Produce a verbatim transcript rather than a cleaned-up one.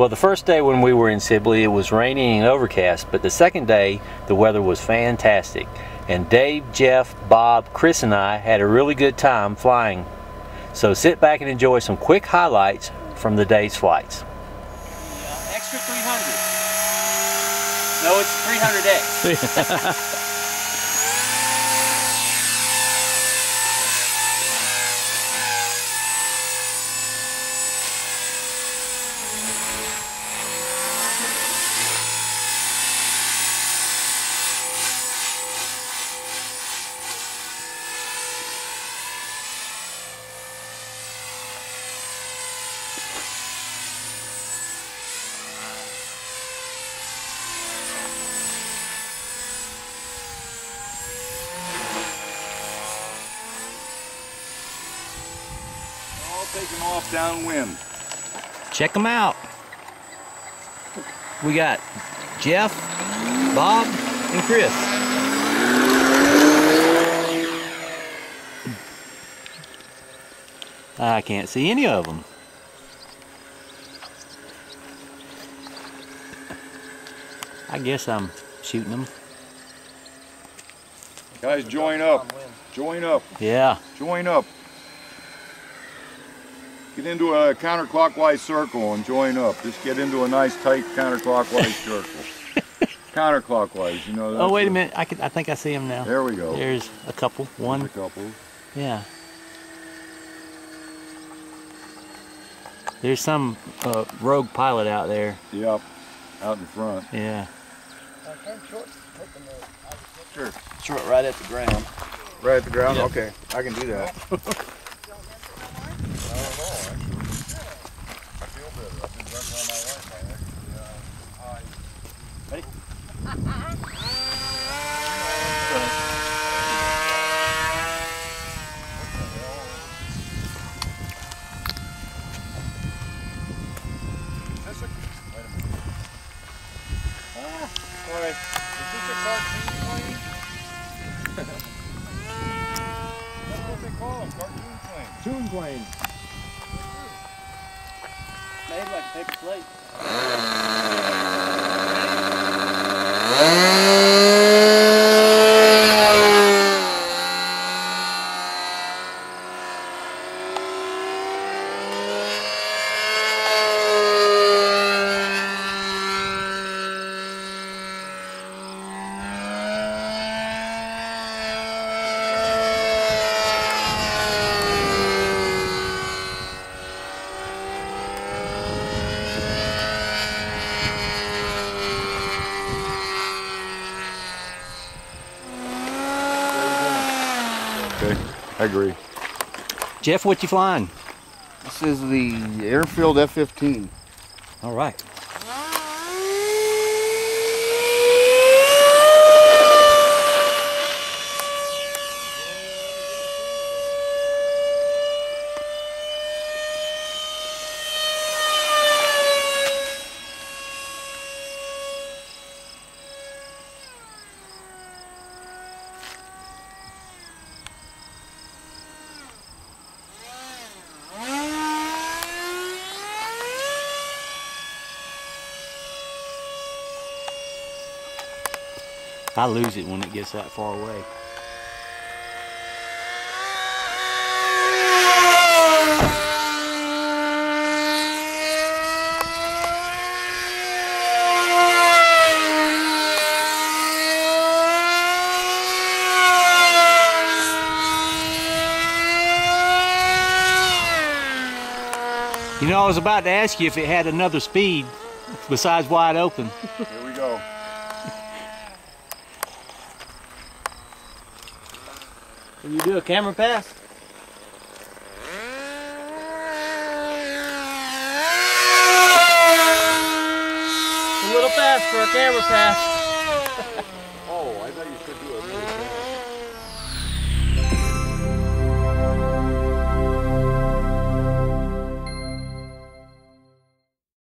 Well, the first day when we were in Sibley, it was raining and overcast, but the second day, the weather was fantastic. And Dave, Jeff, Bob, Chris, and I had a really good time flying. So sit back and enjoy some quick highlights from the day's flights. Uh, extra three hundred. No, it's three hundred X. Take them off downwind. Check them out. We got Jeff, Bob, and Chris. I can't see any of them. I guess I'm shooting them. Guys, join up. Join up. Yeah. Join up. Get into a counterclockwise circle and join up. Just get into a nice tight counterclockwise circle. Counterclockwise, you know. Oh, wait a minute. I, could, I think I see him now. There we go. There's a couple. One. There's a couple. Yeah. There's some uh, rogue pilot out there. Yep. Out in front. Yeah. Sure. Short right at the ground. Right at the ground? Yep. Okay. I can do that. Cartoon plane. Made like a paper plate. I agree. Jeff, what you flying? This is the Airfield F fifteen. All right. I lose it when it gets that far away. You know, I was about to ask you if it had another speed besides wide open. Here we go. Can you do a camera pass? A little fast for a camera pass. Oh, I thought you could do a